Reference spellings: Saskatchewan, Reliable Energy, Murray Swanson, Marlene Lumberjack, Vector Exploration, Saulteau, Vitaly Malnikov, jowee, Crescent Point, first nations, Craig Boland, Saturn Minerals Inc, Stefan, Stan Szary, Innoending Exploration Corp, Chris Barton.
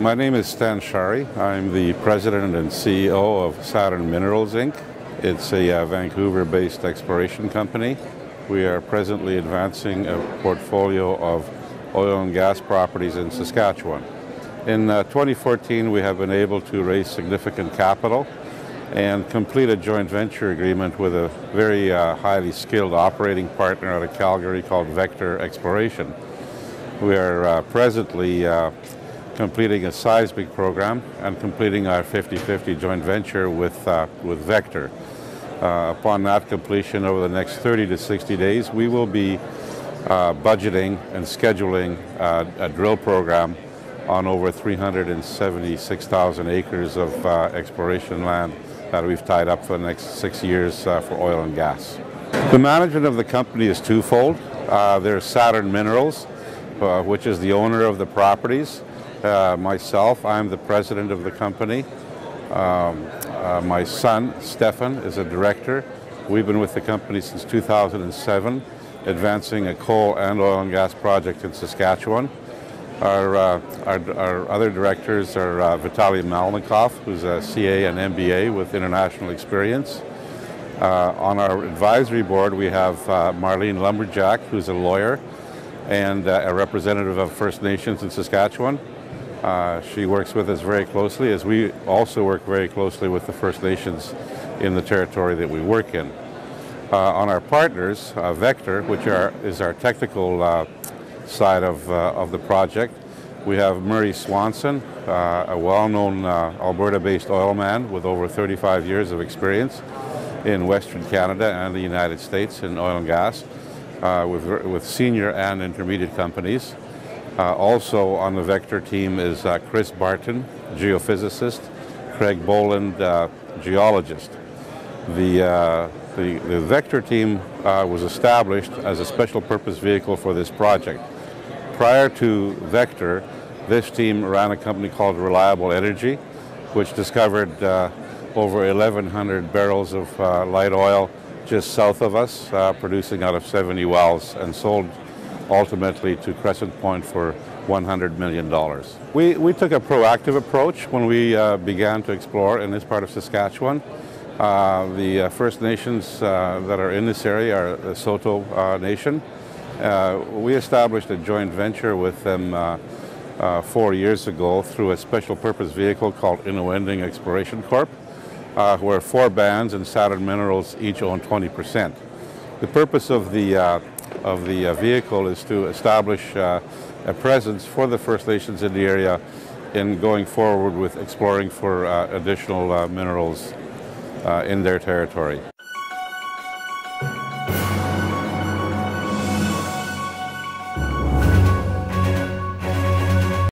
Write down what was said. My name is Stan Szary. I'm the president and CEO of Saturn Minerals Inc. It's a Vancouver-based exploration company. We are presently advancing a portfolio of oil and gas properties in Saskatchewan. In 2014, we have been able to raise significant capital and complete a joint venture agreement with a very highly skilled operating partner out of Calgary called Vector Exploration. We are presently completing a seismic program and completing our 50-50 joint venture with Vector. Upon that completion over the next 30 to 60 days, we will be budgeting and scheduling a drill program on over 376,000 acres of exploration land that we've tied up for the next 6 years for oil and gas. The management of the company is twofold. There's Saturn Minerals, which is the owner of the properties. Myself, I'm the president of the company. My son, Stefan, is a director. We've been with the company since 2007, advancing a coal and oil and gas project in Saskatchewan. Our other directors are Vitaly Malnikov, who's a CA and MBA with international experience. On our advisory board, we have Marlene Lumberjack, who's a lawyer and a representative of First Nations in Saskatchewan. She works with us very closely, as we also work very closely with the First Nations in the territory that we work in. On our partners, Vector, which is our technical side of the project, we have Murray Swanson, a well-known Alberta-based oil man with over 35 years of experience in Western Canada and the United States in oil and gas, with senior and intermediate companies. Also on the Vector team is Chris Barton, geophysicist, Craig Boland, geologist. The Vector team was established as a special purpose vehicle for this project. Prior to Vector, this team ran a company called Reliable Energy, which discovered over 1,100 barrels of light oil just south of us, producing out of 70 wells, and sold ultimately to Crescent Point for $100 million. We took a proactive approach when we began to explore in this part of Saskatchewan. The First Nations that are in this area are the Saulteau Nation. We established a joint venture with them 4 years ago through a special purpose vehicle called Innoending Exploration Corp, where four bands and Saturn Minerals each own 20%. The purpose of the vehicle is to establish a presence for the First Nations in the area in going forward with exploring for additional minerals in their territory.